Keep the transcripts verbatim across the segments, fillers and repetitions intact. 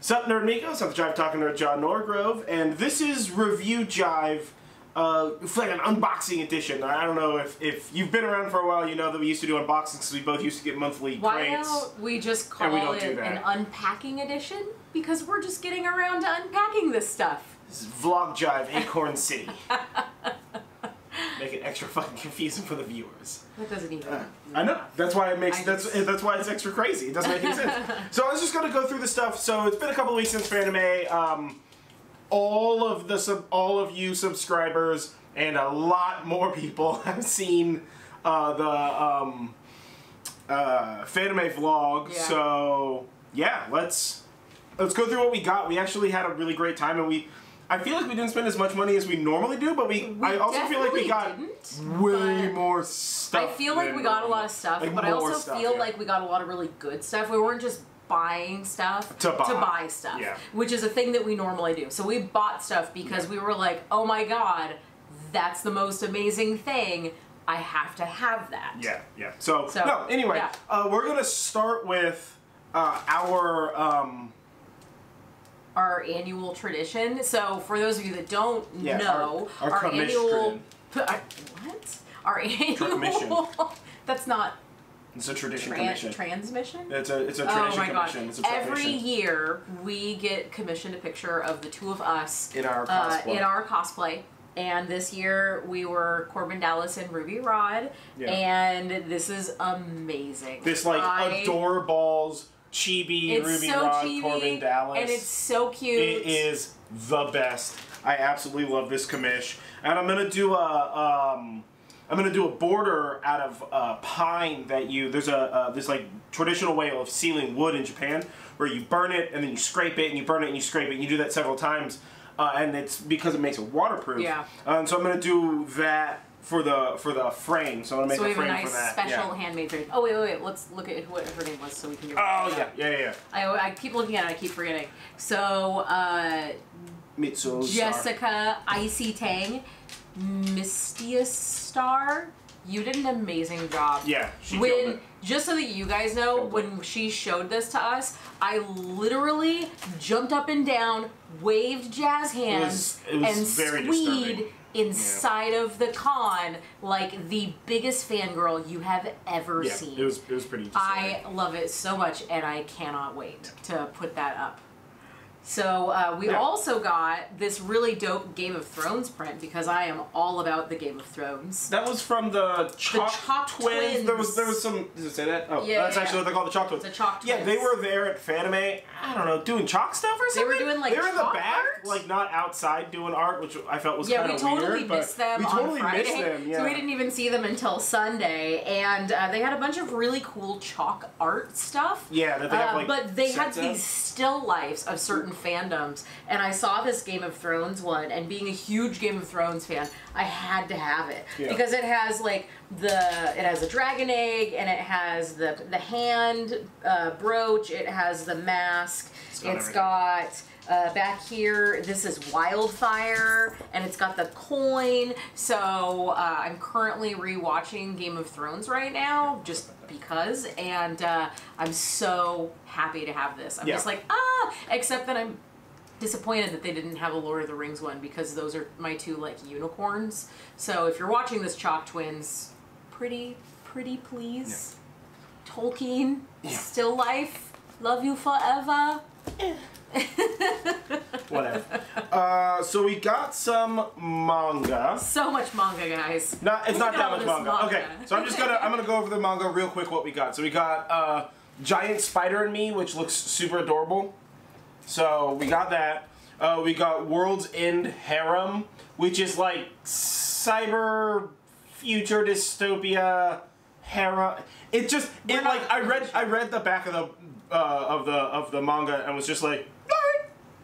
Sup, Nerd Amigos? I'm the Jive Talking Nerd, John Norgrove, and this is Review Jive, uh, it's like an unboxing edition. I don't know if, if you've been around for a while, you know that we used to do unboxings because we both used to get monthly Why grades. Why don't we just call we it an unpacking edition? Because we're just getting around to unpacking this stuff. This is Vlog Jive Acorn City. Make it extra fucking confusing for the viewers. That doesn't even. Uh, I know. That's why it makes. I that's just... that's why it's extra crazy. It doesn't make any sense. So I was just gonna go through the stuff. So it's been a couple of weeks since Fanime. Um, all of the sub, all of you subscribers and a lot more people have seen uh, the um, uh, Fanime vlog. Yeah. So yeah, let's let's go through what we got. We actually had a really great time, and we. I feel like we didn't spend as much money as we normally do, but we, we I also feel like we got way more stuff. I feel like we got a lot of stuff, like but I also stuff, feel yeah. like we got a lot of really good stuff. We weren't just buying stuff to buy, to buy stuff, yeah. which is a thing that we normally do. So we bought stuff because yeah. we were like, oh my god, that's the most amazing thing. I have to have that. Yeah, yeah. So, so no, anyway, yeah. uh, we're going to start with uh, our... Um, our annual tradition. So for those of you that don't yeah, know, our, our, our annual our, what? Our annual that's not it's a tradition tran commission. Transmission? It's a it's a tradition oh my commission. God. It's a Every year we get commissioned a picture of the two of us in our cosplay. Uh, in our cosplay. And this year we were Corbin Dallas and Ruby Rod. Yeah. And this is amazing. This like I, adorables Chibi, it's Ruby so Rod, chibi, Corbin Dallas. And it's so cute. It is the best. I absolutely love this commish. And I'm gonna do a um I'm gonna do a border out of uh, pine that you there's a uh, this like traditional way of sealing wood in Japan where you burn it and then you scrape it and you burn it and you scrape it and you do that several times uh, and it's because it makes it waterproof. Yeah. Um, so I'm gonna do that for the for the frame, so I'm gonna make so a frame nice for that. So we have a nice special yeah. handmade frame. Oh wait, wait, wait, let's look at what her name was, so we can. Do oh yeah, yeah, yeah. yeah. I, I keep looking at it, I keep forgetting. So uh, Mitsu Jessica Icy Tang, Mystia Star. You did an amazing job. Yeah, she when, killed it. Just so that you guys know, when she showed this to us, I literally jumped up and down, waved jazz hands, it was, it was and very squeed. Disturbing. Inside yeah. of the con, like the biggest fangirl you have ever yeah, seen. It was, it was pretty interesting. I love it so much, and I cannot wait to put that up. So uh, we yeah. also got this really dope Game of Thrones print because I am all about the Game of Thrones. That was from the Chalk, the Chalk Twins. Twins. There was there was some. Did it say that? Oh, yeah, that's yeah. actually what they call the Chalk Twins. The Chalk Twins. Yeah, they were there at Fanime. I don't know, doing chalk stuff or something. They were doing like they were in the back, art? like not outside doing art, which I felt was yeah, kind of weird. Yeah, we totally weird, missed them. We totally on missed them. Yeah. So we didn't even see them until Sunday, and uh, they had a bunch of really cool chalk art stuff. Yeah, that they have like. Uh, but they had these of. still lifes of certain. fandoms, and I saw this Game of Thrones one, and being a huge Game of Thrones fan, I had to have it yeah. because it has like the it has a dragon egg, and it has the the hand uh, brooch, it has the mask, it's got, it's got uh, back here this is Wildfire, and it's got the coin. So uh, I'm currently rewatching Game of Thrones right now, just. because and uh, I'm so happy to have this. I'm yeah. just like, ah, except that I'm disappointed that they didn't have a Lord of the Rings one because those are my two like unicorns. So if you're watching this, Chalk Twins, pretty, pretty please. Yeah. Tolkien, yeah. still life, love you forever. Yeah. Whatever. Uh, so we got some manga. So much manga, guys. Not it's not that much manga. manga. Okay, so I'm just gonna I'm gonna go over the manga real quick. What we got. So we got uh, Giant Spider and Me, which looks super adorable. So we got that. Uh, we got World's End Harem, which is like cyber future dystopia harem. It just it like I read I read the back of the uh, of the of the manga and was just like.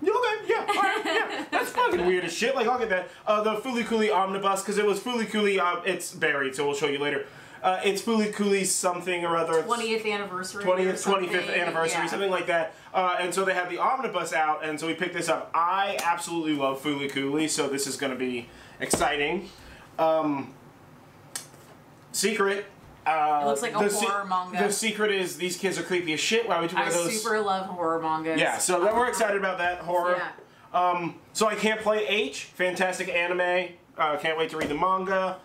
Okay, yeah, all right, yeah, that's fucking weird as shit. Like, I'll get that. Uh, the Fooly Cooly omnibus, because it was Fooly Cooly. Um, it's buried, so we'll show you later. Uh, it's Fooly Cooly something or other. Twentieth anniversary. Twentieth, twenty-fifth anniversary, yeah. something like that. Uh, and so they have the omnibus out, and so we picked this up. I absolutely love Fooly Cooly, so this is going to be exciting. Um, Secret Uh, it looks like a horror manga. The secret is these kids are creepy as shit. Why would you wear I those? I super love horror mangas. Yeah, so that, we're excited about that horror. Yeah. Um, so I Can't Play H, fantastic anime. Uh, can't wait to read the manga.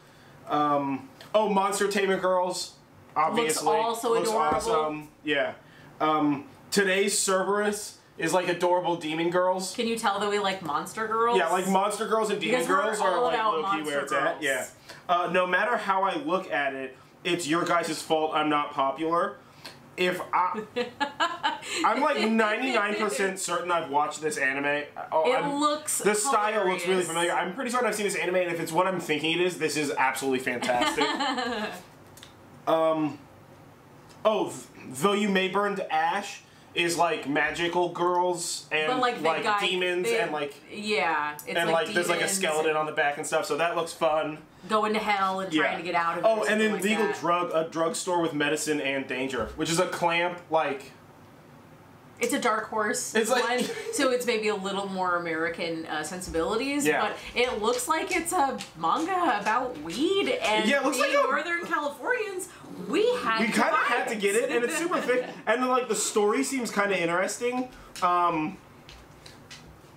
Um, oh, Monster-Tainment Girls, obviously. Looks also looks adorable. Awesome. Yeah. Um, today's Cerberus is like adorable demon girls. Can you tell that we like Monster Girls? Yeah, like Monster Girls and Demon Girls are like low-key where it's at. Yeah. Uh, no matter how I look at it, it's your guys' fault I'm not popular. If I... I'm like ninety-nine percent certain I've watched this anime. Oh, it I'm, looks The style hilarious. looks really familiar. I'm pretty certain I've seen this anime, and if it's what I'm thinking it is, this is absolutely fantastic. um, oh, Though You May Burn to Ash is like magical girls and but like, like guy, demons they, and like... Yeah. It's and like, like there's like a skeleton on the back and stuff, so that looks fun. Going to hell and yeah. trying to get out of it. Oh, and then like legal that. drug a drugstore with medicine and danger, which is a clamp like. It's a dark horse. It's one, like so it's maybe a little more American uh, sensibilities, yeah. but it looks like it's a manga about weed and yeah, it looks like Northern a, Californians. We had we kind of had to get it, and it's super thick, and then, like the story seems kind of interesting. Um,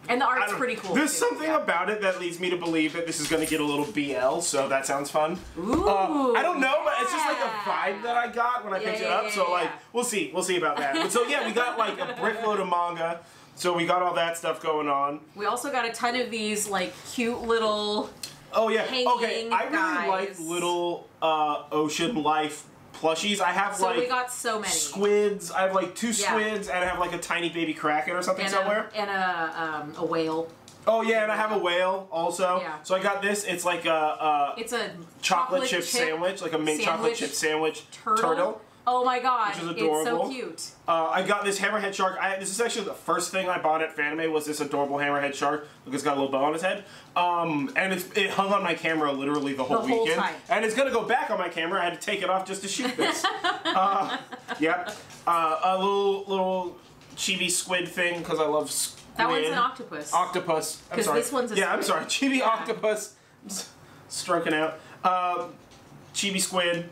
And the art's pretty cool. There's too. something yeah. about it that leads me to believe that this is going to get a little B L, so that sounds fun. Ooh, uh, I don't know, yeah. but it's just like a vibe that I got when I yeah, picked yeah, it up. Yeah, so yeah. like, we'll see, we'll see about that. But so yeah, we got like a brickload of manga, so we got all that stuff going on. We also got a ton of these like cute little. Oh yeah. Okay. I really guys. like little uh, ocean life plushies. I have so like we got so many squids. I have like two squids, yeah. and I have like a tiny baby kraken or something and somewhere, a, and a um, a whale. Oh yeah, and I have a whale also. Yeah. So I got this. It's like a, a it's a chocolate, chocolate chip, chip sandwich, like a mint sandwich, chocolate chip sandwich turtle. turtle oh my god, which is adorable. It's so cute. Uh, I got this hammerhead shark. I, this is actually the first thing I bought at Fanime was this adorable hammerhead shark. Look, it's got a little bow on his head. Um, and it's, it hung on my camera literally the whole the weekend. Whole time. And it's gonna go back on my camera. I had to take it off just to shoot this. uh, yep. Uh, a little little chibi squid thing because I love squid. That one's an octopus. Octopus. I'm sorry. This one's a yeah, squid. I'm sorry. Chibi yeah. octopus. I'm stroking out. Uh, chibi squid.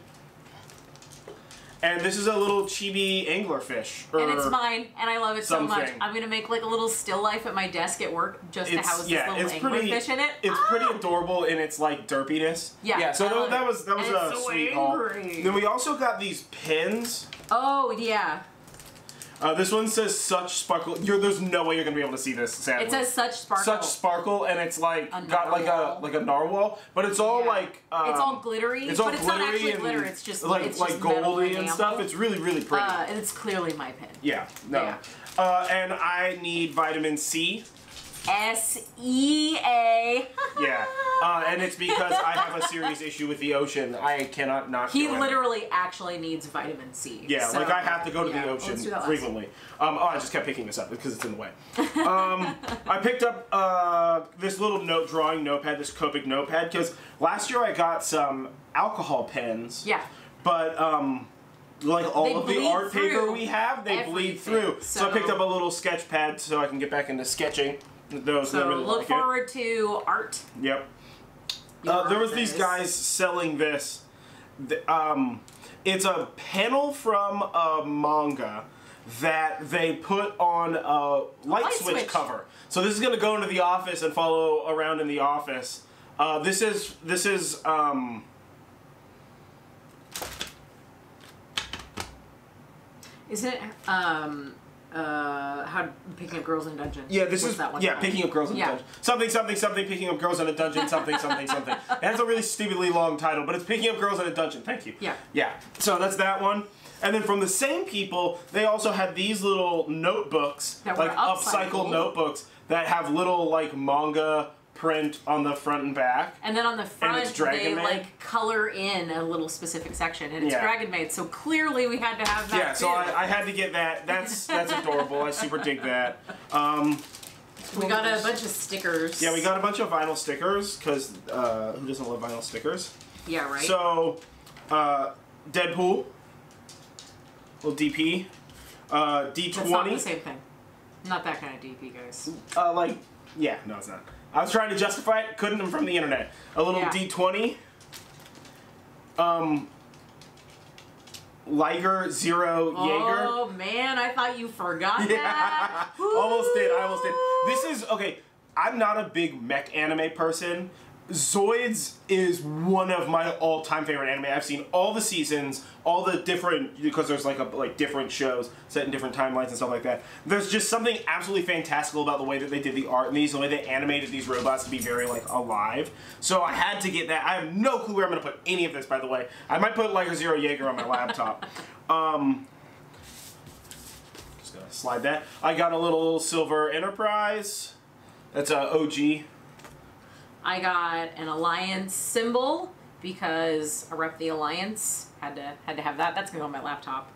And this is a little chibi anglerfish. And it's mine, and I love it something. so much. I'm gonna make like a little still life at my desk at work just it's, to house yeah, this little anglerfish in it. It's ah! pretty adorable in its like derpiness. Yeah. Yeah. So that, that was that was and a so sweet haul. Then we also got these pins. Oh yeah. Uh, this one says "Such Sparkle." You're, there's no way you're gonna be able to see this. Sadly. It says "Such Sparkle." Such Sparkle, and it's like got like a like a narwhal, but it's all yeah. like um, it's all glittery. It's all but glittery it's not actually glitter. It's just like it's like just goldy and, and stuff. It's really really pretty. Uh, and it's clearly my pen. Yeah. No. Yeah. Uh, and I need vitamin C. S E A. Yeah, uh, and it's because I have a serious issue with the ocean. I cannot not. He literally actually needs vitamin C. Yeah, so, like I have to go to yeah, the ocean frequently. Um, oh, I just kept picking this up because it's in the way. Um, I picked up uh, this little note drawing notepad, this Copic notepad, because last year I got some alcohol pens. Yeah. But um, like all they of the art paper we have, they bleed through. So, so I picked up a little sketch pad so I can get back into sketching. Those so really look like forward it. to art. Yep. Uh, there was these guys selling this. Um, it's a panel from a manga that they put on a light, light switch, switch cover. So this is going to go into the office and follow around in the office. Uh, this is this is. Um, is it? Um, Uh, how picking up girls in a dungeon. Yeah, this What's is that one. Yeah, picking up girls in yeah. a dungeon. Something, something, something. Picking up girls in a dungeon. Something, something, something. It has a really stupidly long title, but it's picking up girls in a dungeon. Thank you. Yeah. Yeah. So that's that one. And then from the same people, they also had these little notebooks, that like upcycled notebooks that have little like manga print on the front and back. And then on the front, they Maid. like color in a little specific section, and it's yeah. Dragon Maid. So clearly, we had to have that. Yeah, so I, I had to get that. That's that's adorable. I super dig that. Um, we got a bunch of stickers. Yeah, we got a bunch of vinyl stickers because uh, who doesn't love vinyl stickers? Yeah, right. So, uh, Deadpool, little D P, uh, D twenty. That's not the same thing. Not that kind of D P, guys. Uh, like, yeah, no, it's not. I was trying to justify it, couldn't, I'm from the internet. A little yeah. D twenty. Um, Liger, Zero, Jaeger. Oh, Jaeger. Man, I thought you forgot yeah. that. almost did, I almost did. This is, okay, I'm not a big mech anime person. Zoids is one of my all-time favorite anime. I've seen all the seasons, all the different, because there's like a, like different shows set in different timelines and stuff like that. There's just something absolutely fantastical about the way that they did the art in these, the way they animated these robots to be very like alive. So I had to get that. I have no clue where I'm going to put any of this, by the way. I might put Liger Zero Jaeger on my laptop. Um, just going to slide that. I got a little Silver Enterprise. That's a O G. I got an Alliance symbol because I rep the Alliance, had to had to have that. That's gonna go on my laptop.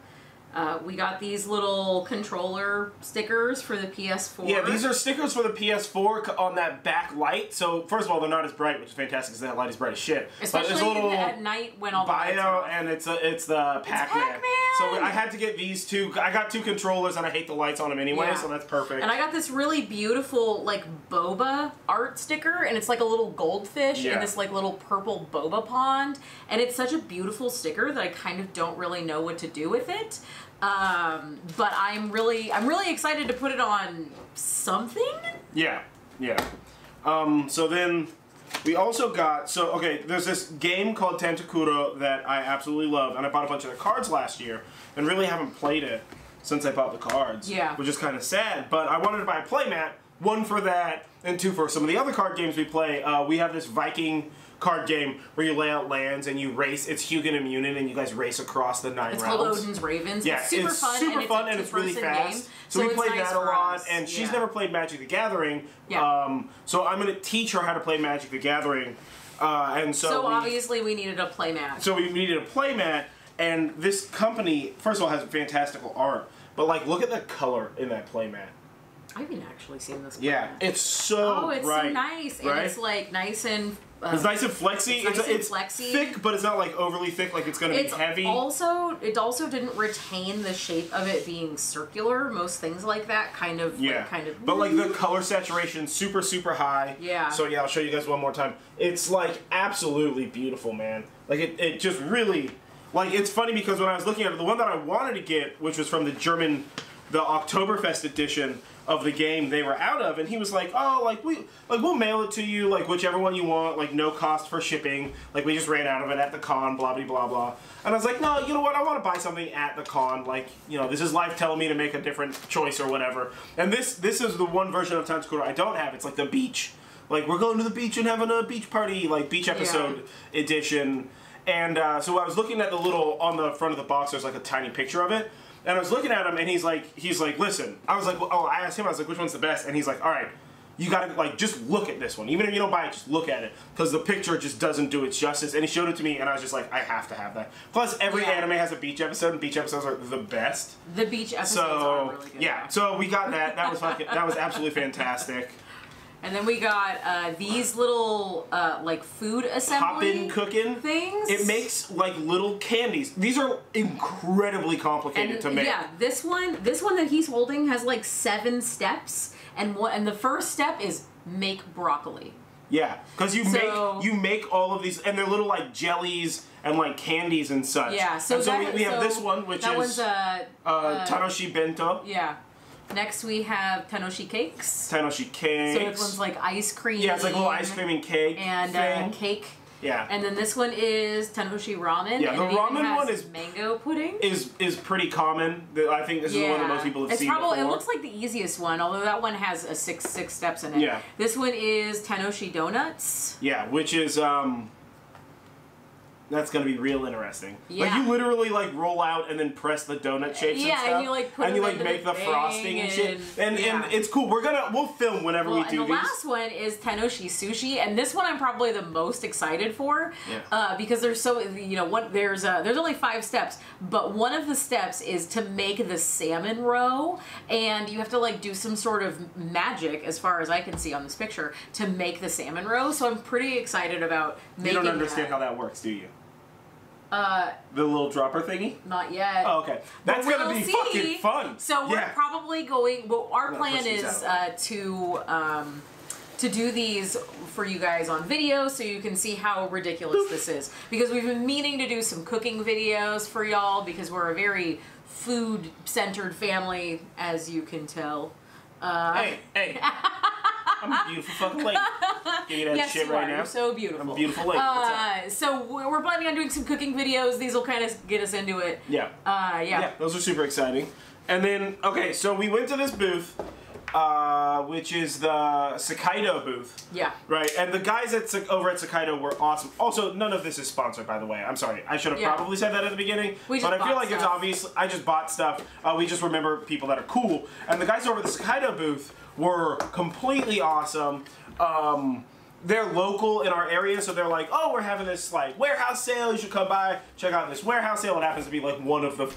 Uh, we got these little controller stickers for the P S four. Yeah, these are stickers for the P S four on that back light. So first of all, they're not as bright, which is fantastic because that light is bright as shit. Especially but it's a little the, at night when all the lights are off. And it's a, it's the Pac-Man. So I had to get these two. I got two controllers, and I hate the lights on them anyway, yeah. so that's perfect. And I got this really beautiful like boba art sticker, and it's like a little goldfish yeah. in this like little purple boba pond, and it's such a beautiful sticker that I kind of don't really know what to do with it. Um, but I'm really, I'm really excited to put it on something. Yeah, yeah. Um, so then we also got, so, okay, there's this game called Tanto Cuore that I absolutely love, and I bought a bunch of the cards last year, and really haven't played it since I bought the cards. Yeah. Which is kind of sad, but I wanted to buy a playmat, one for that, and two for some of the other card games we play. Uh, we have this Viking card game where you lay out lands and you race. It's Hugin and Munin, and you guys race across the nine rounds. It's called Odin's Ravens. Yeah, it's super fun. It's super fun and it's really fast. So we played that a lot, and she's never played Magic the Gathering. Yeah. Um, so I'm going to teach her how to play Magic the Gathering. Uh, and so so we, obviously we needed a playmat. So we needed a playmat, and this company, first of all, has fantastical art, but like look at the color in that playmat. I haven't actually seen this. Yeah, playmat. It's so oh, it's bright, so nice, right? And it's like nice and. Um, it's nice and flexy. It's, nice it's, and it's flexy. thick, but it's not like overly thick, like it's going to be heavy. Also, it also didn't retain the shape of it being circular. Most things like that kind of, yeah. like, kind of. But like the color saturation, super, super high. Yeah. So yeah, I'll show you guys one more time. It's like absolutely beautiful, man. Like it, it just really, like it's funny because when I was looking at it, the one that I wanted to get, which was from the German, the Oktoberfest edition of the game they were out of, and he was like, oh, like, we, like, we'll mail it to you, like, whichever one you want, like, no cost for shipping, like, we just ran out of it at the con, blah, blah, blah, blah. And I was like, no, you know what, I want to buy something at the con, like, you know, this is life telling me to make a different choice or whatever. And this, this is the one version of Tanto Cuore I don't have. It's like the beach, like, we're going to the beach and having a beach party, like, beach episode yeah. edition. And uh, so I was looking at the little, on the front of the box, there's like a tiny picture of it. And I was looking at him, and he's like, he's like, listen. I was like, well, oh, I asked him, I was like, which one's the best? And he's like, all right, you gotta, like, just look at this one. Even if you don't buy it, just look at it. Because the picture just doesn't do its justice. And he showed it to me, and I was just like, I have to have that. Plus, every yeah. anime has a beach episode, and beach episodes are the best. The beach episodes so, are really good. Yeah, so we got that. That was fucking, that was absolutely fantastic. And then we got uh, these little, uh, like, food assembly Poppin' cookin' things. It makes, like, little candies. These are incredibly complicated and, to make. Yeah, this one, this one that he's holding has, like, seven steps. And what, and the first step is make broccoli. Yeah, because you so, make you make all of these, and they're little, like, jellies and, like, candies and such. Yeah, so, and so that, we, we have so this one, which that is one's a, uh, uh, Tanoshi Bento. Yeah. Next we have Tanoshi Cakes. Tanoshi Cakes. So this one's like ice cream. Yeah, it's like a little ice cream and cake And uh, cake. Yeah. And then this one is Tanoshi Ramen. Yeah, the and ramen one is mango pudding. Is is pretty common. I think this yeah. is the one that most people have it's seen probably, before. It looks like the easiest one, although that one has a six six steps in it. Yeah. This one is Tanoshi Donuts. Yeah, which is um. That's gonna be real interesting. Yeah. Like you literally like roll out and then press the donut shapes yeah, and stuff. Yeah, and you like put and you like make the, the frosting and, and shit. And yeah. and it's cool. We're gonna we'll film whenever well, we do. And the these. last one is Tanoshi Sushi, and this one I'm probably the most excited for. Yeah. Uh, because there's so you know what there's uh, there's only five steps, but one of the steps is to make the salmon roe, and you have to like do some sort of magic, as far as I can see on this picture, to make the salmon roe. So I'm pretty excited about making. You don't understand that. how that works, do you? Uh, the little dropper thingy? Not yet. Oh, okay. That's we'll gonna be see. fucking fun. So yeah. we're probably going. Well, our plan is uh, to um, to do these for you guys on video so you can see how ridiculous this is. Because we've been meaning to do some cooking videos for y'all because we're a very food-centered family, as you can tell. Uh, hey, hey. I'm a beautiful fucking lady. Give me that yes, shit you right are. now. You're so beautiful. I'm a beautiful lady. Uh, so we're planning on doing some cooking videos. These will kind of get us into it. Yeah. Uh, yeah. Yeah, those are super exciting. And then, okay, so we went to this booth, uh, which is the Sakaido booth. Yeah. Right, and the guys at over at Sakaido were awesome. Also, none of this is sponsored, by the way. I'm sorry. I should have yeah. probably said that at the beginning. We just but I feel like stuff. It's obvious. I just bought stuff. Uh, we just remember people that are cool. And the guys over at the Sakaido booth were completely awesome. Um, they're local in our area, so they're like, oh, we're having this like warehouse sale. You should come by, check out this warehouse sale. It happens to be like one of the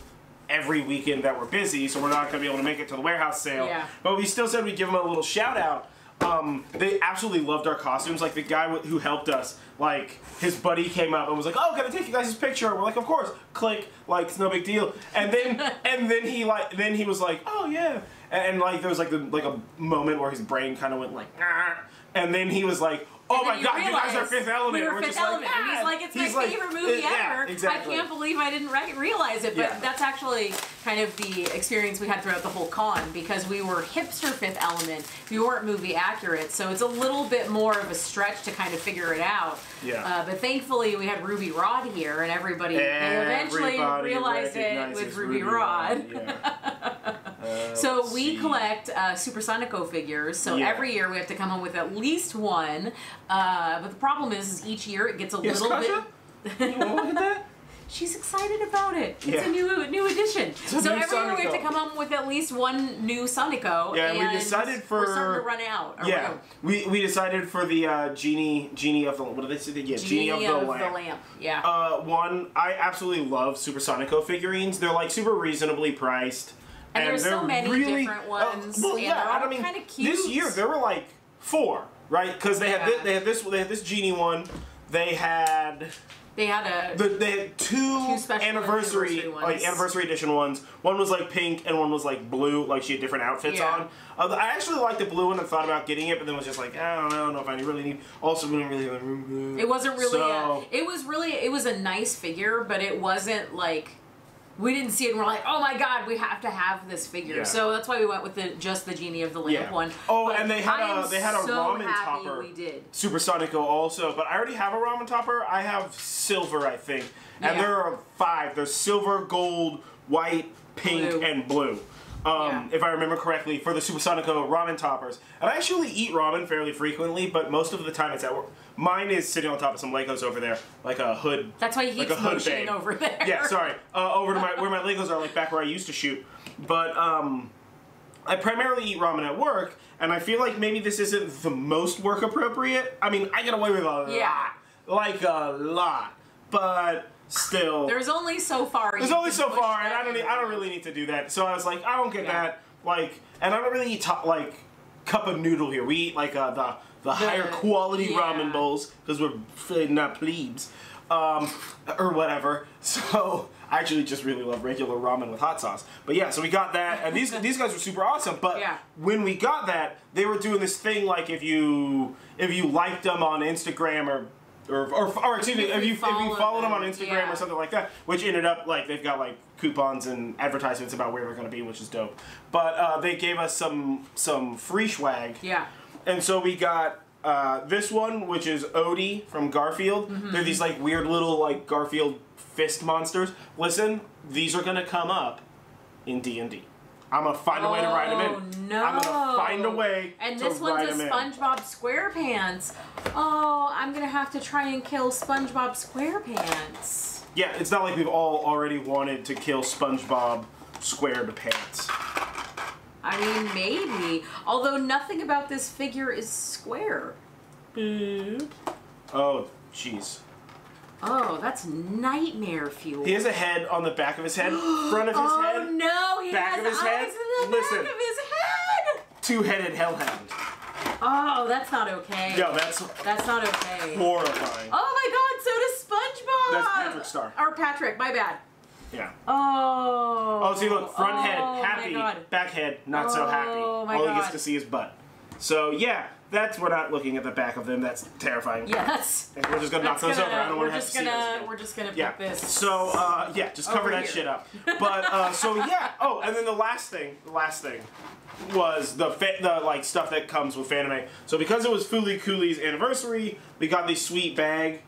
every weekend that we're busy, so we're not going to be able to make it to the warehouse sale. Yeah. But we still said we'd give them a little shout out. Um, they absolutely loved our costumes. Like the guy w who helped us, like his buddy came up and was like, "Oh, can I take you guys' picture?" And we're like, "Of course." Click, like it's no big deal. And then and then he like then he was like, "Oh yeah." And, and like there was like the, like a moment where his brain kind of went like, nah. And then he was like, "Oh my God, you guys are Fifth Element." We were Fifth Element. Like, ah. He's like, "It's he's my like, favorite movie it, ever. Yeah, exactly. I can't believe I didn't re realize it." But yeah. that's actually kind of the experience we had throughout the whole con because we were hipster Fifth Element. We weren't movie accurate, so it's a little bit more of a stretch to kind of figure it out. Yeah. Uh, but thankfully, we had Ruby Rod here, and everybody, everybody eventually realized it with Ruby, Ruby Rod. Rod. Yeah. Uh, so we see. collect uh, Super Sonico figures, so yeah. every year we have to come home with at least one. Uh, but the problem is, is each year it gets a yes, little Kasha? bit... You want to look at that? She's excited about it. It's yeah. a new new edition. It's so new every Sonico. year we have to come home with at least one new Sonico. Yeah, and we decided for... We're starting to run out. Yeah, we, we decided for the uh, Genie Genie of the... What did they say? Yeah, Genie, Genie of, of the, the Lamp. lamp. Yeah. Uh, one, I absolutely love Super Sonico figurines. They're like super reasonably priced. And, and there's so many really, different ones. Uh, well, and yeah, they're all I mean, kind of cute. This year there were like four, right? Because they yeah. had this, they had this, they had this genie one. They had they had a the, they had two, two special anniversary, anniversary like anniversary edition ones. One was like pink and one was like blue. Like she had different outfits yeah. on. Uh, I actually liked the blue one and thought about getting it, but then was just like, I don't know, I don't know if I really need. Also, we didn't really. It wasn't really. So, a, it was really. It was a nice figure, but it wasn't like. We didn't see it, and we're like, "Oh my God, we have to have this figure." Yeah. So that's why we went with the just the Genie of the Lamp yeah. one. Oh, but and they had a they had a so ramen topper. We did. Super Sonico also, but I already have a ramen topper. I have silver, I think, and yeah. there are five. There's silver, gold, white, pink, blue. and blue. Um, yeah. If I remember correctly, for the Super Sonico ramen toppers. And I actually eat ramen fairly frequently, but most of the time it's at work. Mine is sitting on top of some Legos over there, like a hood. That's why he keeps like motioning over there. Yeah, sorry. Uh, over to my where my Legos are, like back where I used to shoot. But um, I primarily eat ramen at work, and I feel like maybe this isn't the most work appropriate. I mean, I get away with a lot. Yeah. Like a lot. But... Still, there's only so far. There's only so far, and I don't. Need, I don't really need to do that. So I was like, I don't get yeah. that. Like, and I don't really eat top, like cup of noodle here. We eat like uh, the, the the higher quality yeah. ramen bowls because we're not plebes, um, or whatever. So I actually just really love regular ramen with hot sauce. But yeah, so we got that, and these these guys were super awesome. But yeah. when we got that, they were doing this thing like if you if you liked them on Instagram or. Or, or, or excuse me, if you, if you followed them on Instagram yeah. or something like that, which ended up, like, they've got, like, coupons and advertisements about where they're going to be, which is dope. But uh, they gave us some some free swag. Yeah. And so we got uh, this one, which is Odie from Garfield. Mm-hmm. They're these, like, weird little, like, Garfield fist monsters. Listen, these are going to come up in D and D. I'm going to find a way to write them in. Oh, no. I'm going to find a way and to write them in. And this one's a SpongeBob SquarePants. Oh, I'm going to have to try and kill SpongeBob SquarePants. Yeah, it's not like we've all already wanted to kill SpongeBob SquarePants. I mean, maybe. Although nothing about this figure is square. Boop. Oh, jeez. Oh, that's nightmare fuel. He has a head on the back of his head, front of his oh, head, no, he back has of his eyes head. In the Listen, back of his head. Two-headed hellhound. Oh, that's not okay. No, that's that's not okay. Horrifying. Oh my God, so does SpongeBob. That's Patrick Star. Or Patrick, my bad. Yeah. Oh. Oh, see, look, front oh, head happy, back head not oh, so happy. My All God. he gets to see is butt. So yeah, that's, we're not looking at the back of them. That's terrifying. Yes. And we're just gonna knock that's those gonna, over. I don't want to have to see this. We're just gonna put yeah. this. So uh, yeah, just cover over that here. shit up. But uh, so yeah. Oh, and then the last thing, the last thing, was the fa the like stuff that comes with Fanime. So because it was Fooly Cooly's anniversary, we got this sweet bag.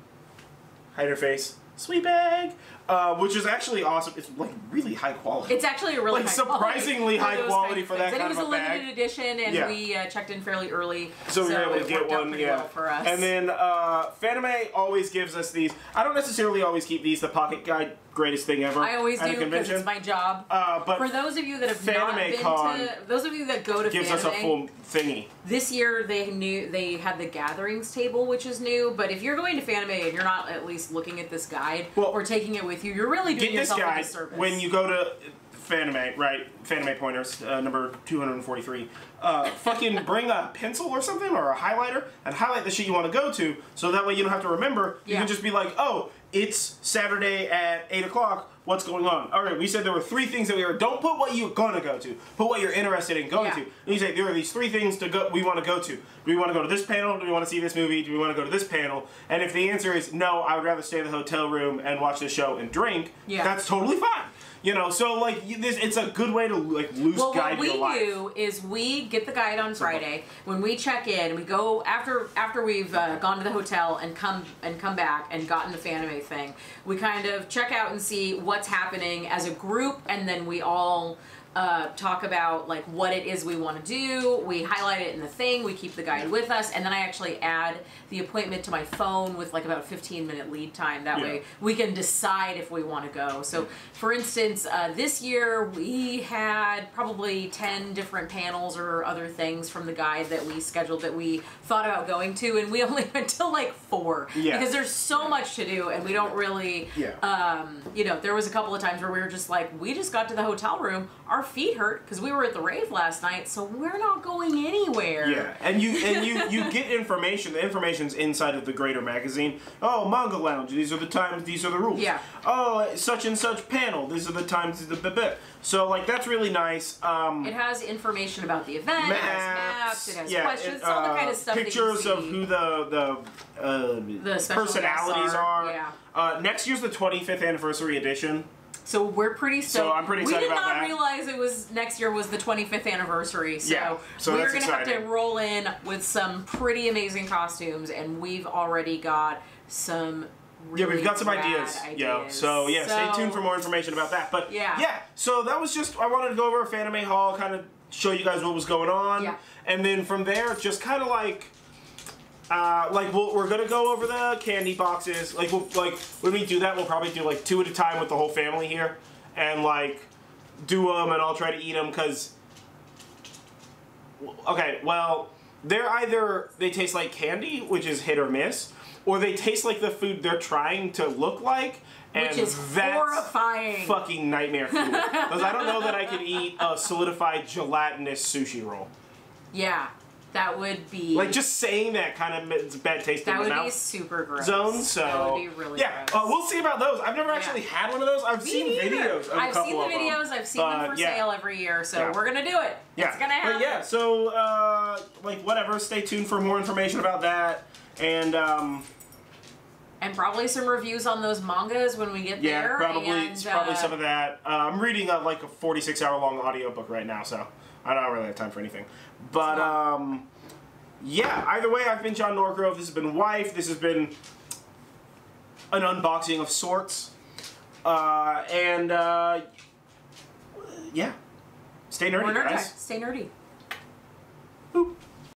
Hide her face. Sweet bag, uh, which is actually awesome. It's like really high quality. It's actually a really like high surprisingly quality. high quality for that and kind of a bag. It was a limited edition, and yeah. we uh, checked in fairly early, so, so we were able to get one. Yeah, well for us. And then uh, Fanime always gives us these. I don't necessarily always keep these. The pocket guide, greatest thing ever. I always do because it's my job. Uh, but for those of you that have Fanime not been Con to, those of you that go to gives Fanime, us a full thingy. This year they knew they had the gatherings table, which is new. But if you're going to Fanime and you're not at least looking at this guide. Well, or taking it with you, you're really doing yourself a disservice. When you go to Fanime, right? Fanime pointers, uh, number two hundred forty-three. Uh, fucking bring a pencil or something or a highlighter and highlight the shit you want to go to, so that way you don't have to remember. You yeah. can just be like, oh, it's Saturday at eight o'clock. What's going on? All right, we said there were three things that we were. Don't put what you're gonna go to. Put what you're interested in going yeah. to. And you say there are these three things to go. We want to go to. Do we want to go to this panel? Do we want to see this movie? Do we want to go to this panel? And if the answer is no, I would rather stay in the hotel room and watch the show and drink. Yeah, that's totally fine. You know, so like you, this, it's a good way to like loose well, guide your life. Well, what we do is we get the guide on Friday. When we check in, we go after after we've uh, gone to the hotel and come and come back and gotten the Fanime thing. We kind of check out and see what's happening as a group, and then we all uh, talk about like what it is we want to do. We highlight it in the thing. We keep the guide with us, and then I actually add the appointment to my phone with like about fifteen minute lead time. That yeah. way we can decide if we want to go. So for instance, uh, this year we had probably ten different panels or other things from the guide that we scheduled that we thought about going to, and we only went to like four yeah. because there's so much to do and we don't really, yeah. um, you know, there was a couple of times where we were just like, we just got to the hotel room, our feet hurt because we were at the rave last night, so we're not going anywhere. Yeah, and you, and you, you get information, the information inside of the greater magazine. Oh, manga lounge. These are the times. These are the rules. Yeah. Oh, such and such panel. These are the times. The bit. So like that's really nice. Um, it has information about the event. Maps. It has maps. It has yeah, questions. It, uh, all the kind of stuff. Pictures that you see. Of who the the, uh, the personalities are. are. Yeah. Uh, next year's the twenty-fifth anniversary edition. So we're pretty stoked. So I'm pretty excited about that. We did not realize it was next year was the twenty-fifth anniversary. So, yeah, so we're going to have to roll in with some pretty amazing costumes, and we've already got some really yeah, we've got some ideas. ideas. Yeah. So yeah, so, stay tuned for more information about that. But yeah. yeah, so that was just I wanted to go over Fanime Hall, kind of show you guys what was going on, yeah. and then from there just kind of like. Uh, like we'll, we're gonna go over the candy boxes. Like we'll, like when we do that, we'll probably do like two at a time with the whole family here, and like do them, and I'll try to eat them. Cause okay, well they're either they taste like candy, which is hit or miss, or they taste like the food they're trying to look like, and which is that's horrifying, fucking nightmare food. Cause I don't know that I could eat a solidified gelatinous sushi roll. Yeah. That would be like just saying that kind of bad taste in the mouth. That would be super gross. Zone, so that would be really yeah. gross. Uh, we'll see about those. I've never yeah. actually had one of those. I've Me seen neither. videos. Of I've a couple seen the videos. Of them. I've seen uh, them for yeah. sale every year, so yeah. we're gonna do it. Yeah. It's gonna happen. But yeah. So uh, like whatever. Stay tuned for more information about that, and um, and probably some reviews on those mangas when we get yeah, there. Yeah, probably and, probably uh, some of that. Uh, I'm reading a, like a forty-six hour long audiobook right now, so I don't really have time for anything. But, um, yeah, either way, I've been John Norgrove. This has been Wife. This has been an unboxing of sorts. Uh, and, uh, yeah. Stay nerdy, guys. Stay nerdy.